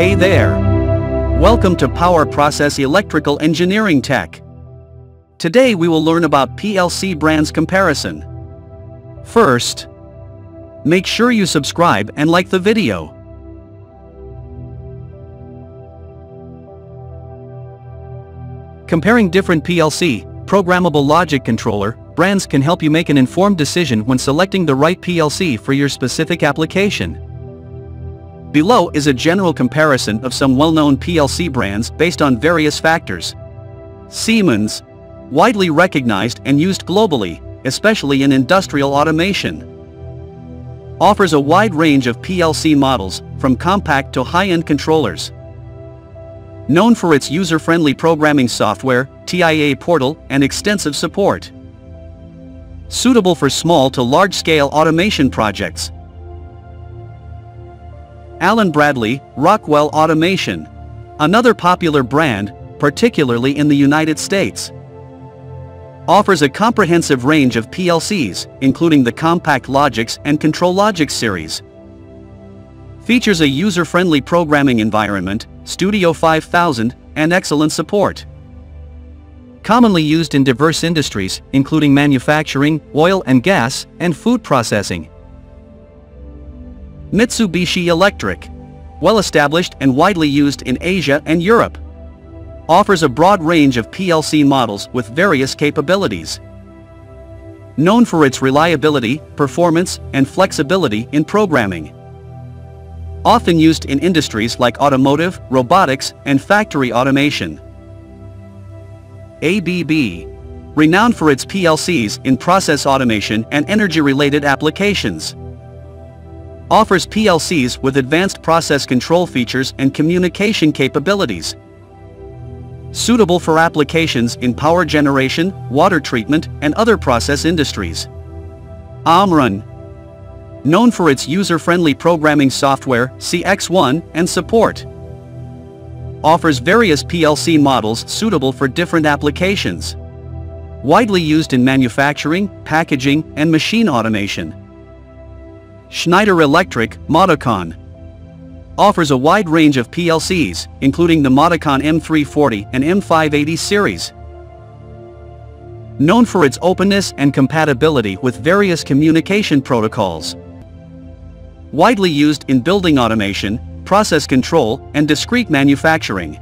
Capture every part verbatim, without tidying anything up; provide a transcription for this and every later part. Hey there! Welcome to Power Process Electrical Engineering Tech. Today we will learn about P L C brands comparison. First, make sure you subscribe and like the video. Comparing different P L C, programmable logic controller, brands can help you make an informed decision when selecting the right P L C for your specific application. Below is a general comparison of some well-known P L C brands based on various factors. Siemens, widely recognized and used globally, especially in industrial automation, offers a wide range of P L C models, from compact to high-end controllers. Known for its user-friendly programming software, T I A Portal, and extensive support. Suitable for small to large-scale automation projects. Allen Bradley, Rockwell Automation. Another popular brand, particularly in the United States. Offers a comprehensive range of P L Cs, including the CompactLogix and ControlLogix series. Features a user-friendly programming environment, Studio five thousand, and excellent support. Commonly used in diverse industries, including manufacturing, oil and gas, and food processing. Mitsubishi Electric, well-established and widely used in Asia and Europe, offers a broad range of P L C models with various capabilities. Known for its reliability, performance, and flexibility in programming. Often used in industries like automotive, robotics, and factory automation. A B B, renowned for its P L Cs in process automation and energy-related applications, offers P L Cs with advanced process control features and communication capabilities, suitable for applications in power generation, water treatment, and other process industries. Omron, known for its user-friendly programming software, C X one, and support, offers various P L C models suitable for different applications. Widely used in manufacturing, packaging, and machine automation. Schneider Electric, Modicon, offers a wide range of P L Cs, including the Modicon M three forty and M five eighty series. Known for its openness and compatibility with various communication protocols. Widely used in building automation, process control, and discrete manufacturing.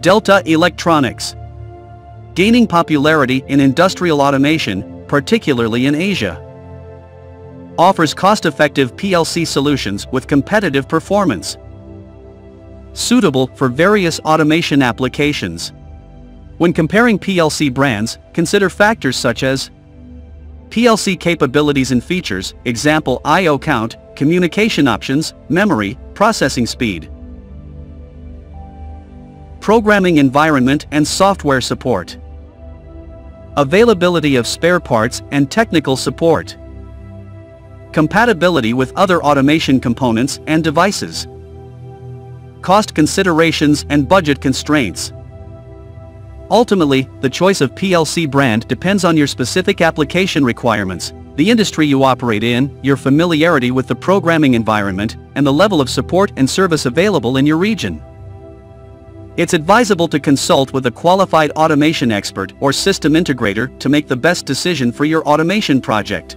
Delta Electronics, gaining popularity in industrial automation, particularly in Asia, offers cost-effective P L C solutions with competitive performance, suitable for various automation applications. When comparing P L C brands, consider factors such as P L C capabilities and features, example I O count, communication options, memory, processing speed, programming environment and software support, availability of spare parts and technical support, compatibility with other automation components and devices, cost considerations and budget constraints. Ultimately, the choice of P L C brand depends on your specific application requirements, the industry you operate in, your familiarity with the programming environment, and the level of support and service available in your region. It's advisable to consult with a qualified automation expert or system integrator to make the best decision for your automation project.